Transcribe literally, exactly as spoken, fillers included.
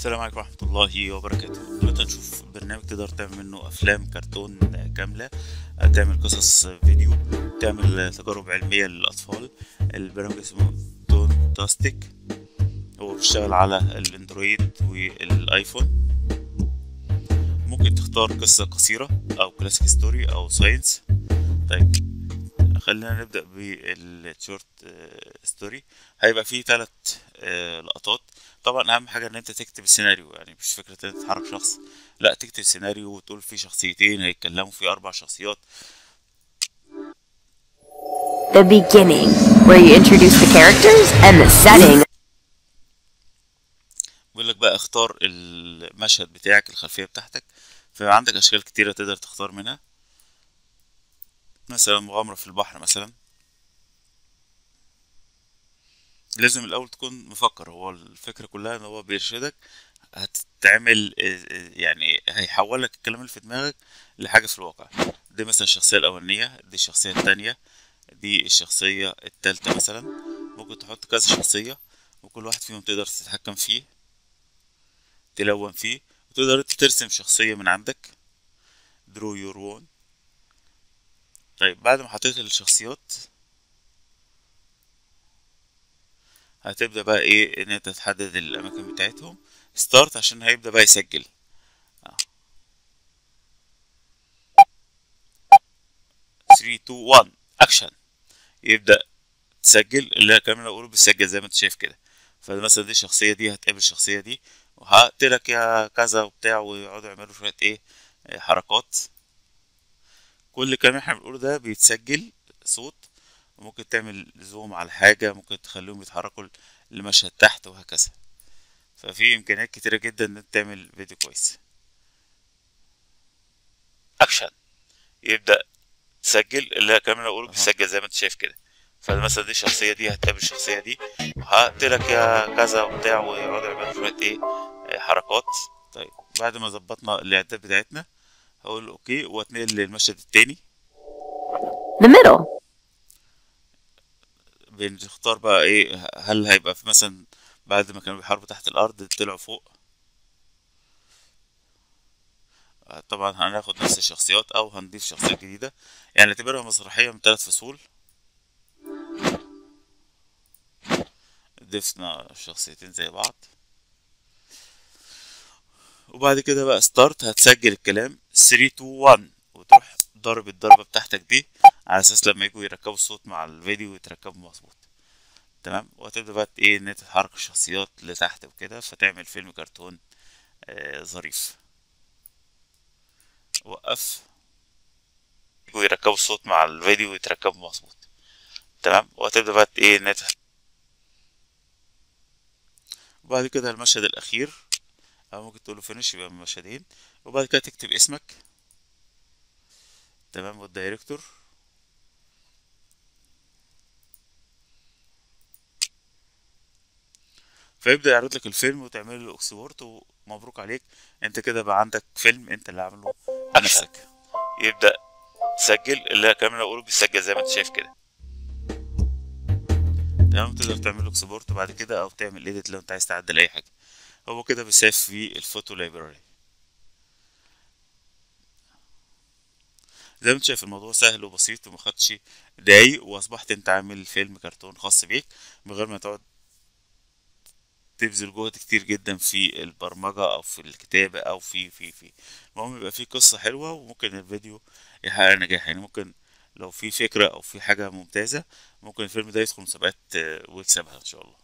السلام عليكم ورحمة الله وبركاته. دلوقتي هنشوف برنامج تقدر تعمل منه أفلام كرتون كاملة، تعمل قصص فيديو، تعمل تجارب علمية للأطفال. البرنامج اسمه تونتاستيك، هو بيشتغل على الأندرويد والآيفون. ممكن تختار قصة قصيرة أو كلاسيك ستوري أو ساينس. طيب خلينا نبدأ بالشورت ستوري. هيبقى فيه ثلاث لقطات. طبعا اهم حاجه ان انت تكتب السيناريو، يعني مش فكره ان انت تحرك شخص، لا تكتب سيناريو وتقول فيه شخصيتين هيتكلموا، فيه اربع شخصيات. The beginning where you introduce the characters and the setting. بيقول لك بقى اختار المشهد بتاعك، الخلفيه بتاعتك، فعندك اشكال كتيره تقدر تختار منها، مثلا مغامره في البحر مثلا. لازم الاول تكون مفكر، هو الفكره كلها ان هو بيرشدك هتتعمل، يعني هيحولك الكلام اللي في دماغك لحاجه في الواقع. دي مثلا الشخصيه الاولانيه، دي الشخصيه الثانيه، دي الشخصيه الثالثه مثلا. ممكن تحط كذا شخصيه وكل واحد فيهم تقدر تتحكم فيه، تلون فيه، وتقدر ترسم شخصيه من عندك، درو يور وون. طيب بعد ما حطيت الشخصيات هتبدأ بقى ايه، ان انت تحدد الاماكن بتاعتهم. ستارت عشان هيبدأ بقى يسجل. ثلاثة اتنين واحد اكشن، يبدأ تسجل. اللي الكلام اللي بقوله بيسجل زي ما انت شايف كده. فمثلا دي الشخصية دي هتقابل الشخصية دي وهقتلك يا كذا وبتاع، ويقعدوا يعملوا شوية ايه حركات. كل الكلام اللي احنا بنقوله ده بيتسجل صوت. ممكن تعمل زوم على حاجة، ممكن تخليهم يتحركوا لمشهد تحت وهكذا. ففي إمكانيات كتيرة جدا إن أنت تعمل فيديو كويس. أكشن، يبدأ تسجل. اللي الكلام اللي أقوله بيسجل زي ما أنت شايف كده. فمثلا دي الشخصية دي هتقابل الشخصية دي وهقتلك يا كذا وبتاع، ويقعدوا يعملوا شوية إيه حركات. طيب بعد ما ظبطنا الإعداد بتاعتنا هقول أوكي وأتنقل للمشهد التاني. بنختار بقى ايه، هل هيبقى في مثلا بعد ما كانوا بيحاربوا تحت الارض طلعوا فوق. طبعا هناخد نفس الشخصيات او هنضيف شخصية جديدة، يعني نعتبرها مسرحية من ثلاث فصول. ضفنا شخصيتين زي بعض. وبعد كده بقى ستارت، هتسجل الكلام ثلاثة اتنين واحد وتروح ضارب الضربة بتاعتك دي على اساس لما يجوا يركبوا الصوت مع الفيديو يتركبوا مظبوط. تمام، وهتبدا بقى ايه ان انت تحرك الشخصيات لتحت وكده، فتعمل فيلم كرتون آه ظريف. وقف، يجوا يركبوا الصوت مع الفيديو يتركبوا مظبوط. تمام، وهتبدا بقى ايه ان انت وبعد كده المشهد الاخير، او ممكن تقوله فينيش، يبقى مشهدين. وبعد كده تكتب اسمك، تمام، والدايركتور. فيبدأ يعرض لك الفيلم وتعمل له اكسبورت، ومبروك عليك، انت كده بقى عندك فيلم انت اللي عامله بنفسك. يبدأ تسجل. اللي الكلام اللي هقوله بيسجل زي ما انت شايف كده. تمام، تقدر تعمل له اكسبورت بعد كده، او تعمل ايديت لو انت عايز تعدل اي حاجه. هو كده بيساف في الفوتو لايبراري. زي ما انت شايف الموضوع سهل وبسيط وماخدش دقايق، واصبحت انت عامل فيلم كرتون خاص بيك من غير ما تقعد تبذل جهد كتير جدا في البرمجة او في الكتابة او في في في المهم يبقى في قصة حلوة، وممكن الفيديو يحقق نجاح. يعني ممكن لو في فكرة او في حاجة ممتازة ممكن الفيلم ده يدخل مسابقات ويكسبها ان شاء الله.